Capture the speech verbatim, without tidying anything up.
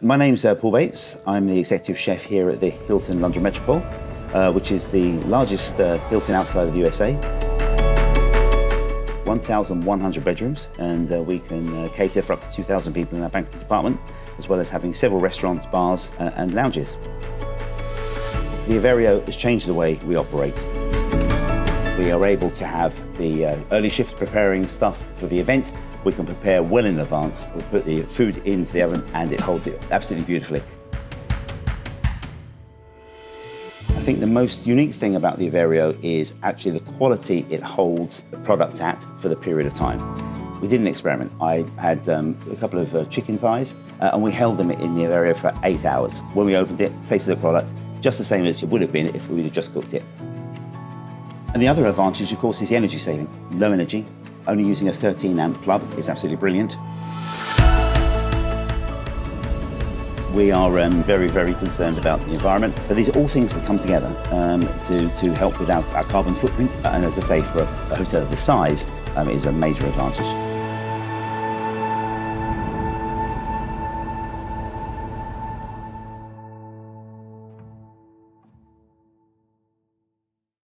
My name's uh, Paul Bates. I'm the executive chef here at the Hilton London Metropole, uh, which is the largest uh, Hilton outside of the U S A. one thousand one hundred bedrooms, and uh, we can uh, cater for up to two thousand people in our banquet department, as well as having several restaurants, bars uh, and lounges. The Evereo has changed the way we operate. We are able to have the uh, early shift preparing stuff for the event. We can prepare well in advance. We put the food into the oven and it holds it absolutely beautifully. I think the most unique thing about the Evereo is actually the quality it holds the product at for the period of time. We did an experiment. I had um, a couple of uh, chicken thighs uh, and we held them in the Evereo for eight hours. When we opened it, tasted the product, just the same as it would have been if we would have just cooked it. And the other advantage, of course, is the energy saving. Low energy, only using a thirteen amp plug is absolutely brilliant. We are um, very, very concerned about the environment, but these are all things that come together um, to, to help with our, our carbon footprint. And as I say, for a hotel of this size, um, it is a major advantage.